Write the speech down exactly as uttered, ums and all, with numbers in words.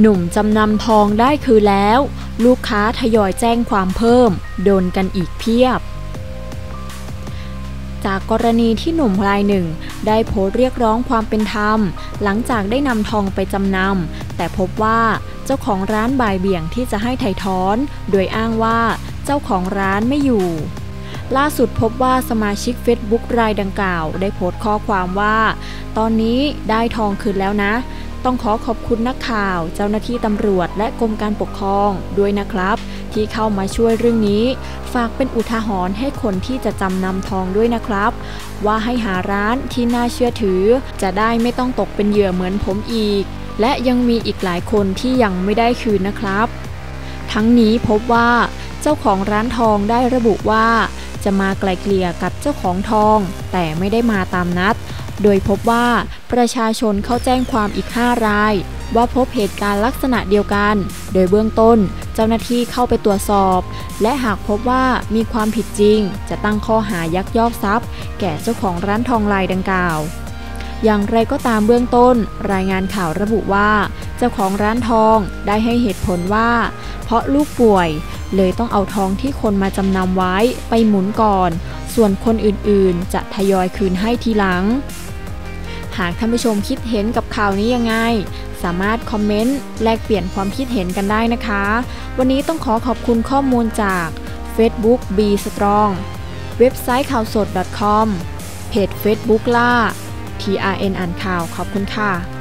หนุ่มจำนำทองได้คืนแล้วลูกค้าทยอยแจ้งความเพิ่มโดนกันอีกเพียบจากกรณีที่หนุ่มรายหนึ่งได้โพสต์เรียกร้องความเป็นธรรมหลังจากได้นำทองไปจำนำแต่พบว่าเจ้าของร้านบ่ายเบี่ยงที่จะให้ไถ่ถอนโดยอ้างว่าเจ้าของร้านไม่อยู่ล่าสุดพบว่าสมาชิก เฟซบุ๊ก รายดังกล่าวได้โพสต์ข้อความว่าตอนนี้ได้ทองคืนแล้วนะต้องขอขอบคุณนักข่าวเจ้าหน้าที่ตำรวจและกรมการปกครองด้วยนะครับที่เข้ามาช่วยเรื่องนี้ฝากเป็นอุทาหรณ์ให้คนที่จะจำนำทองด้วยนะครับว่าให้หาร้านที่น่าเชื่อถือจะได้ไม่ต้องตกเป็นเหยื่อเหมือนผมอีกและยังมีอีกหลายคนที่ยังไม่ได้คืนนะครับทั้งนี้พบว่าเจ้าของร้านทองได้ระบุว่าจะมาไกล่เกลี่ยกับเจ้าของทองแต่ไม่ได้มาตามนัดโดยพบว่าประชาชนเข้าแจ้งความอีกห้ารายว่าพบเหตุการณ์ลักษณะเดียวกันโดยเบื้องต้นเจ้าหน้าที่เข้าไปตรวจสอบและหากพบว่ามีความผิดจริงจะตั้งข้อหายักยอกทรัพย์แก่เจ้าของร้านทองรายดังกล่าวอย่างไรก็ตามเบื้องต้นรายงานข่าวระบุว่าเจ้าของร้านทองได้ให้เหตุผลว่าเพราะลูกป่วยเลยต้องเอาทองที่คนมาจำนำไว้ไปหมุนก่อนส่วนคนอื่นๆจะทยอยคืนให้ทีหลังหากท่านผู้ชมคิดเห็นกับข่าวนี้ยังไงสามารถคอมเมนต์แลกเปลี่ยนความคิดเห็นกันได้นะคะวันนี้ต้องขอขอบคุณข้อมูลจาก เฟซบุ๊ก Be Strong เว็บไซต์ข่าวสด ดอทคอม เพจ เฟซบุ๊ก ล่า ที อาร์ เอ็น อ่านข่าวขอบคุณค่ะ